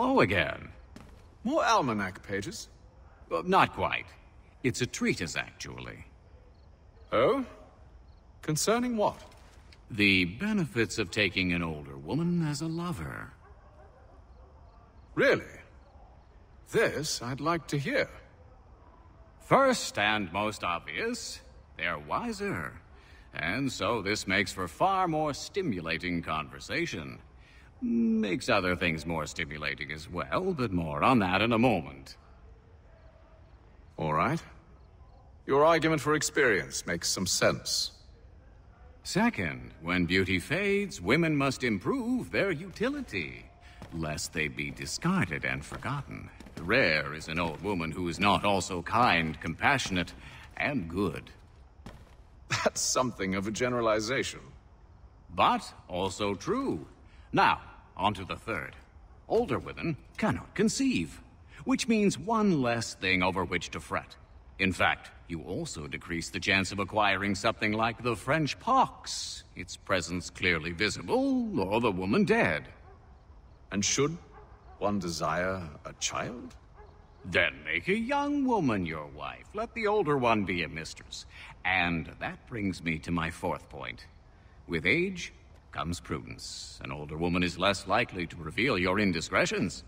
Hello again. More almanac pages? Not quite. It's a treatise, actually. Oh? Concerning what? The benefits of taking an older woman as a lover. Really? This I'd like to hear. First and most obvious, they're wiser. And so this makes for far more stimulating conversation. Makes other things more stimulating as well, but more on that in a moment. All right. Your argument for experience makes some sense. Second, when beauty fades, women must improve their utility, lest they be discarded and forgotten. Rare is an old woman who is not also kind, compassionate, and good. That's something of a generalization. But also true. Now, on to the third. Older women cannot conceive, which means one less thing over which to fret. In fact, you also decrease the chance of acquiring something like the French pox, its presence clearly visible, or the woman dead. And should one desire a child? Then make a young woman your wife. Let the older one be a mistress. And that brings me to my fourth point. With age comes prudence. An older woman is less likely to reveal your indiscretions.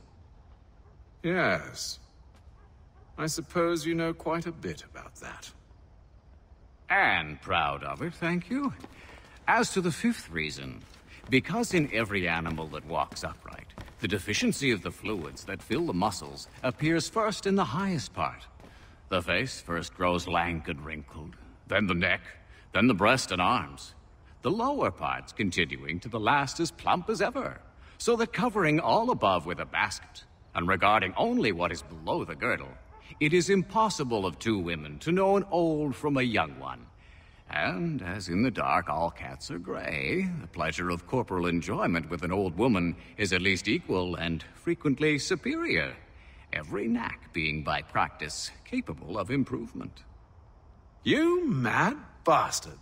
Yes. I suppose you know quite a bit about that. And proud of it, thank you. As to the fifth reason, because in every animal that walks upright, the deficiency of the fluids that fill the muscles appears first in the highest part. The face first grows lank and wrinkled, then the neck, then the breast and arms. The lower parts continuing to the last as plump as ever, so that covering all above with a basket, and regarding only what is below the girdle, it is impossible of two women to know an old from a young one. And as in the dark all cats are gray, the pleasure of corporal enjoyment with an old woman is at least equal and frequently superior, every knack being by practice capable of improvement. You mad bastard!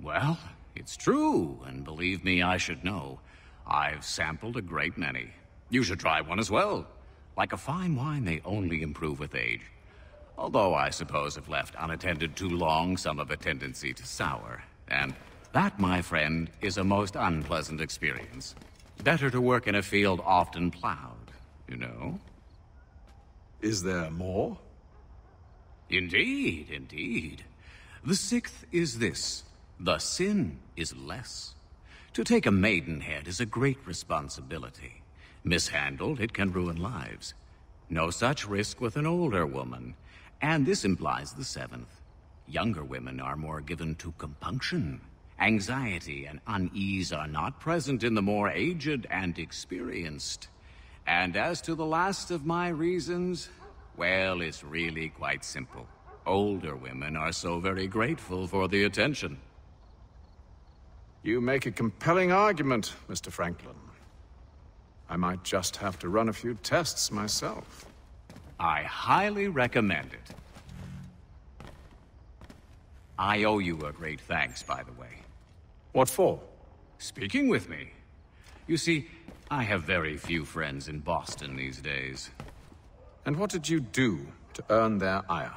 Well, it's true, and believe me, I should know. I've sampled a great many. You should try one as well. Like a fine wine, they only improve with age. Although I suppose if left unattended too long, some have a tendency to sour. And that, my friend, is a most unpleasant experience. Better to work in a field often plowed, you know? Is there more? Indeed, indeed. The sixth is this. The sin is less. To take a maidenhead is a great responsibility. Mishandled, it can ruin lives. No such risk with an older woman. And this implies the seventh. Younger women are more given to compunction. Anxiety and unease are not present in the more aged and experienced. And as to the last of my reasons, well, it's really quite simple. Older women are so very grateful for the attention. You make a compelling argument, Mr. Franklin. I might just have to run a few tests myself. I highly recommend it. I owe you a great thanks, by the way. What for? Speaking with me. You see, I have very few friends in Boston these days. And what did you do to earn their ire?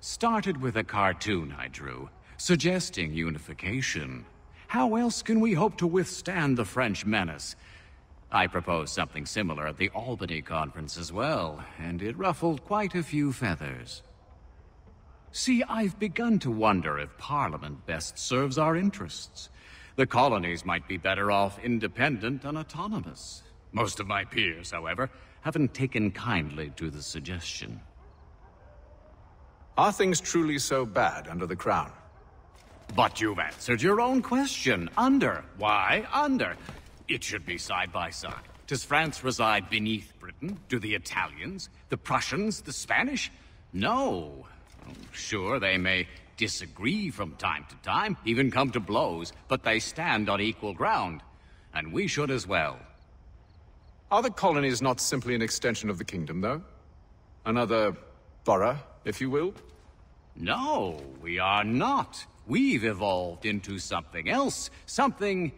Started with a cartoon I drew, suggesting unification. How else can we hope to withstand the French menace? I proposed something similar at the Albany Conference as well, and it ruffled quite a few feathers. See, I've begun to wonder if Parliament best serves our interests. The colonies might be better off independent and autonomous. Most of my peers, however, haven't taken kindly to the suggestion. Are things truly so bad under the Crown? But you've answered your own question. Under. Why under? It should be side by side. Does France reside beneath Britain? Do the Italians, the Prussians, the Spanish? No. Sure, they may disagree from time to time, even come to blows, but they stand on equal ground. And we should as well. Are the colonies not simply an extension of the kingdom, though? Another borough, if you will? No, we are not. We've evolved into something else, something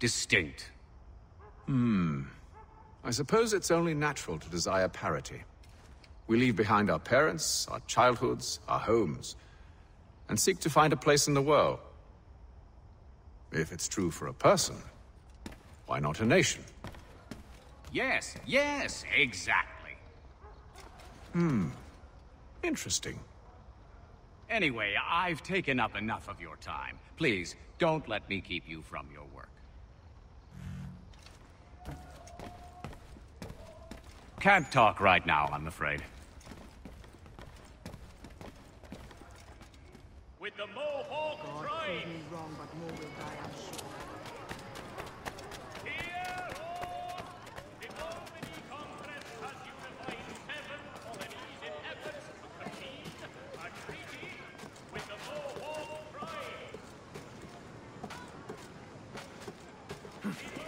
distinct. I suppose it's only natural to desire parity. We leave behind our parents, our childhoods, our homes, and seek to find a place in the world. If it's true for a person, why not a nation? Yes, yes, exactly. Interesting. Anyway, I've taken up enough of your time. Please, don't let me keep you from your work. Can't talk right now, I'm afraid. With the Mohawk tribe. Here, Lord, the Albany Conference has unified 7 colonies in efforts to achieve a treaty with the Mohawk tribe.